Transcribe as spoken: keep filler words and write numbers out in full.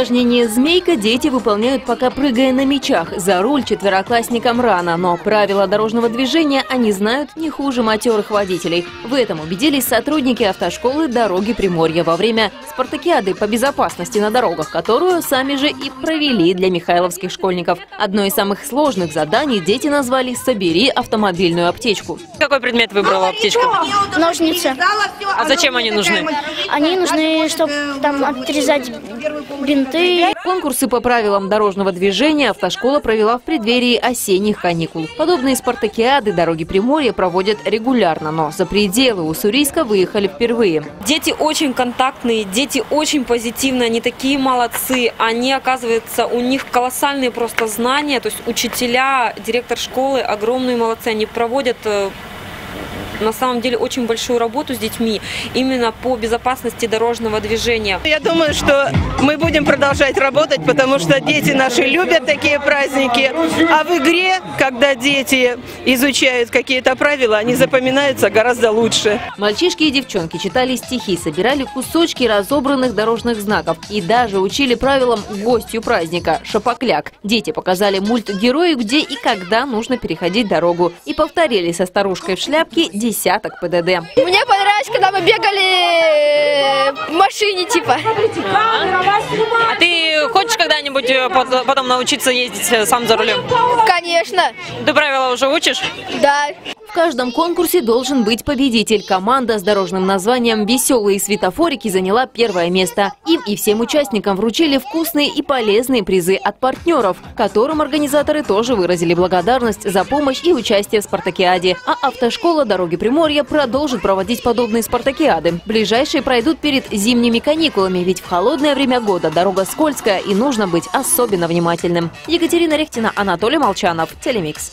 Упражнение «Змейка» дети выполняют, пока прыгая на мячах. За руль четвероклассникам рано, но правила дорожного движения они знают не хуже матерых водителей. В этом убедились сотрудники автошколы «Дороги Приморья» во время спартакиады по безопасности на дорогах, которую сами же и провели для михайловских школьников. Одно из самых сложных заданий дети назвали «Собери автомобильную аптечку». Какой предмет выбрала аптечку? Ножницы. А зачем они нужны? Они нужны, чтобы там отрезать бинты. Конкурсы по правилам дорожного движения автошкола провела в преддверии осенних каникул. Подобные спартакиады «Дороги Приморья» проводят регулярно, но за пределы Уссурийска выехали впервые. Дети очень контактные, дети очень позитивные, они такие молодцы. Они, оказывается, у них колоссальные просто знания. То есть учителя, директор школы огромные молодцы. Они проводят на самом деле очень большую работу с детьми именно по безопасности дорожного движения. Я думаю, что мы будем продолжать работать, потому что дети наши любят такие праздники. А в игре, когда дети изучают какие-то правила, они запоминаются гораздо лучше. Мальчишки и девчонки читали стихи, собирали кусочки разобранных дорожных знаков и даже учили правилам гостью праздника – Шапокляк. Дети показали мульт-герою, где и когда нужно переходить дорогу. И повторили со старушкой в шляпке – десяток ПДД. Мне понравилось, когда мы бегали в машине, типа. А ты хочешь когда-нибудь потом научиться ездить сам за рулем? Конечно. Ты правила уже учишь? Да. В каждом конкурсе должен быть победитель. Команда с дорожным названием «Веселые светофорики» заняла первое место. Им и всем участникам вручили вкусные и полезные призы от партнеров, которым организаторы тоже выразили благодарность за помощь и участие в спартакиаде. А автошкола «Дороги Приморья» продолжит проводить подобные спартакиады. Ближайшие пройдут перед зимними каникулами, ведь в холодное время года дорога скользкая и нужно быть особенно внимательным. Екатерина Рехтина, Анатолий Молчанов, Телемикс.